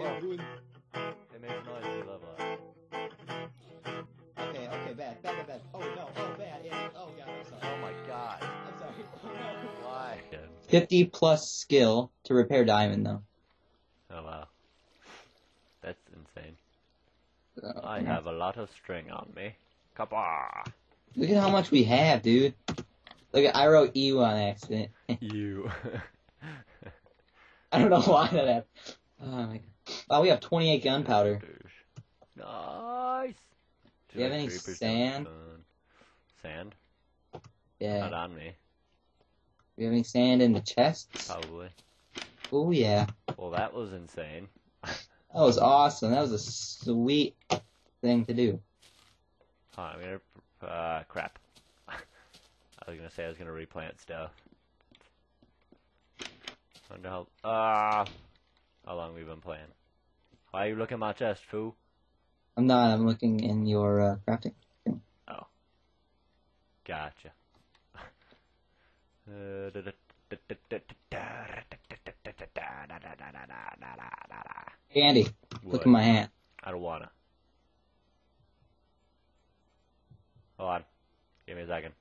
It makes noise if you love life. Okay, bad. Oh, no, bad. Yeah. Oh, God, I'm sorry. Oh, my God. I'm sorry. Oh, no. Why? 50 plus skill to repair diamond, though. Oh, wow. That's insane. So, I have a lot of string on me. Kabah! Look at how much we have, dude. Look, I wrote EU on accident. You. I don't know why that happened. Oh, my God. Wow, we have 28 gunpowder. Nice. Do you have any sand? Sand? Yeah. Not on me. Do you have any sand in the chest? Probably. Oh, yeah. Well, that was insane. That was awesome. That was a sweet thing to do. Huh, I'm going to... crap. I was going to say I was going to replant stuff. I wonder how... how long we've been playing. Why are you looking at my chest, fool? I'm not. I'm looking in your crafting thing. Oh. Gotcha. Hey, Andy. What? Look at my hat. I don't wanna. Hold on. Give me a second.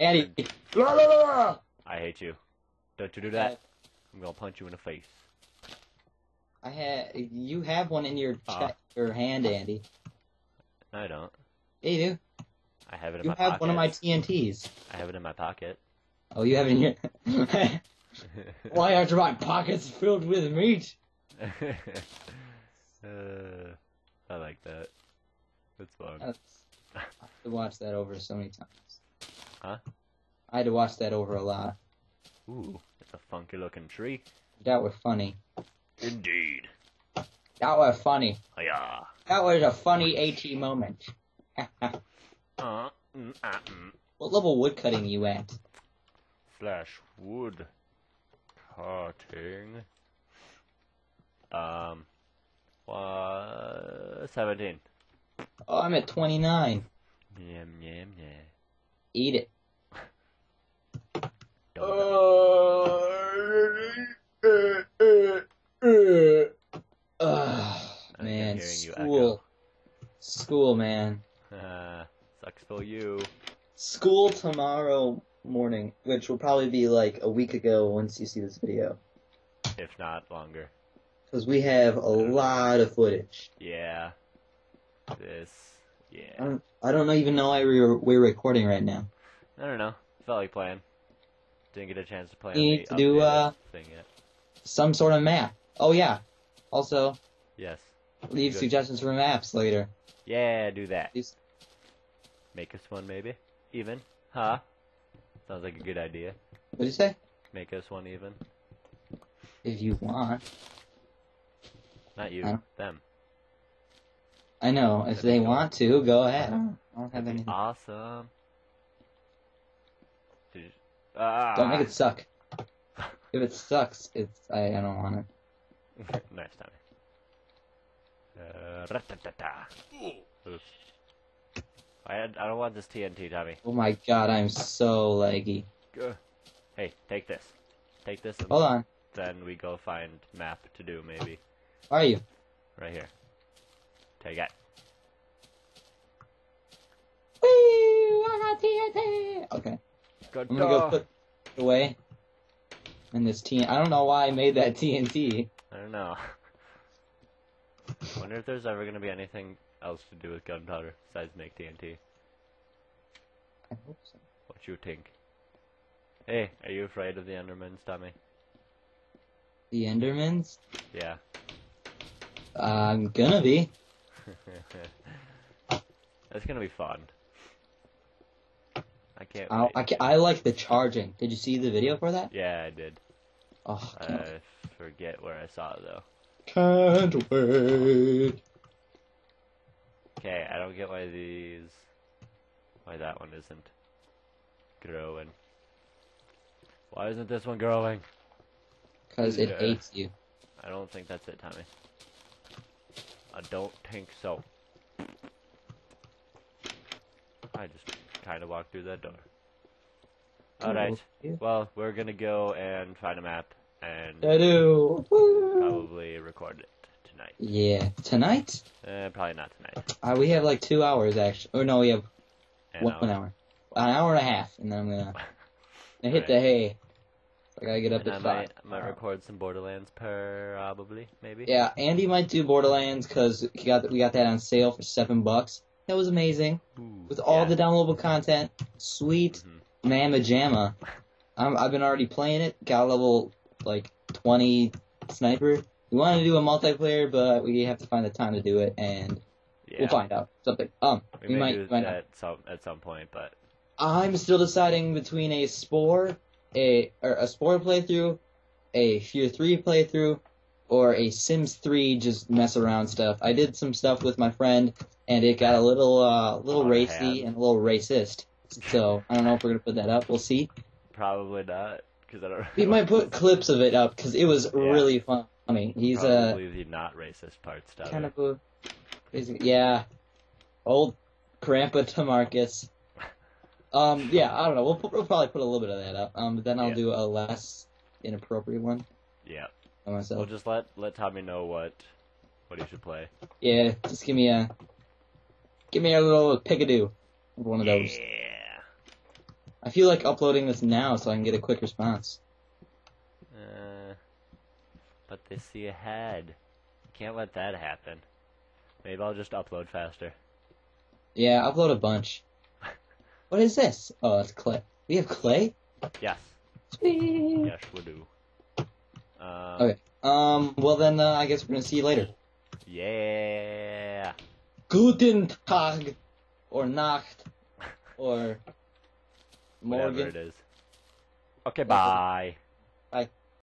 Andy. I hate you. Don't you do that. I'm gonna punch you in the face. You have one in your hand, Andy. No, I don't. Yeah, you do. I have it in my pocket. You have one of my TNTs. I have it in my pocket. Oh, you have it in your... Why aren't my pockets filled with meat? I like that. That's fun. I have to watch that over so many times. Huh? I had to watch that over a lot. Ooh, it's a funky looking tree. That was funny. Indeed. That was funny. Yeah. That was a funny HE moment. What level woodcutting are you at? Slash wood cutting. 17. Oh, I'm at 29. Yeah. Eat it. Man, school, man. Sucks for you. School tomorrow morning, which will probably be like a week ago once you see this video. If not longer. Because we have a lot of footage. Yeah. I don't even know why we're recording right now. I don't know. Felt like playing. Didn't get a chance to play. We need to do some sort of map. Oh yeah. Also. Yes. Leave suggestions for maps later. Yeah, do that. Make us one, maybe. Even, huh? Sounds like a good idea. What'd you say? Make us one even. If you want. Not you. Them. I know. If they want to, go ahead. I don't have anything. Awesome. Don't make it suck. If it sucks, I don't want it. Nice timing. I don't want this TNT, Tommy. Oh my God, I'm so laggy. Hey, take this. Take this. And hold on. Then we go find map to do maybe. Where are you? Right here. Take it. Wee! I got TNT. Okay. I'm gonna go put it away. And this TNT. I don't know why I made that TNT. I don't know. I wonder if there's ever gonna be anything else to do with gunpowder besides make TNT. I hope so. What you think? Hey, are you afraid of the Endermans, Tommy? The Endermans? Yeah. I'm gonna be. That's gonna be fun. I can't wait. I like the charging. Did you see the video for that? Yeah, I did. Oh, I forget where I saw it, though. Can't wait. Okay, I don't get why why that one isn't growing. Why isn't this one growing? Because it hates you. I don't think that's it, Tommy. I don't think so. I just kind of walked through that door. Alright, well, we're gonna go and find a map and probably record it tonight. Yeah, tonight? Probably not tonight. We have like 2 hours, actually. Or no, we have one hour. An hour and a half, and then I'm gonna hit the hay. I gotta get up and at 5. I might record some Borderlands probably, maybe. Yeah, Andy might do Borderlands because we got that on sale for $7. That was amazing. Ooh, with all the downloadable content. Sweet mamma jamma. I've been already playing it. Got a level, like, 20 sniper. We wanted to do a multiplayer, but we have to find the time to do it, and we'll find out something. We might do that at some point, but... I'm still deciding between a Spore... a Spore playthrough, a Fear 3 playthrough, or a Sims 3 just mess around stuff. I did some stuff with my friend, and it got a little racy and a little racist. So I don't know if we're gonna put that up. We'll see. Probably not, because I don't. Really we might put clips of it up because it was really funny. He's probably the not racist parts stuff. Kind of a crazy, old Grandpa Tamarcus. I don't know. We'll probably put a little bit of that up. But then I'll do a less inappropriate one. Yeah. By myself. We'll just let Tommy know what he should play. Yeah, just give me a little pick-a-do of one of those. Yeah. I feel like uploading this now so I can get a quick response. But they see ahead. Can't let that happen. Maybe I'll just upload faster. Yeah, upload a bunch. What is this? Oh, that's clay. We have clay? Yes. Sweet. Yes, we do. Okay. Well then, I guess we're gonna see you later. Yeah. Guten Tag, or Nacht, or Morgan. Whatever it is. Okay, bye.